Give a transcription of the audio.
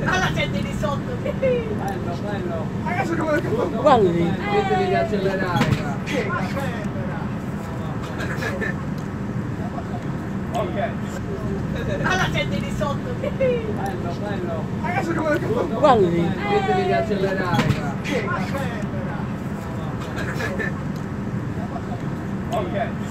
alla gente di sotto. Bello, bello. Ragazzi, come che fa? Guarda lì. Vedete di accelerare. Ok. Alla gente di sotto. Bello, bello. Ragazzi, come che fa? Guarda lì. Vedete di accelerare. Ok.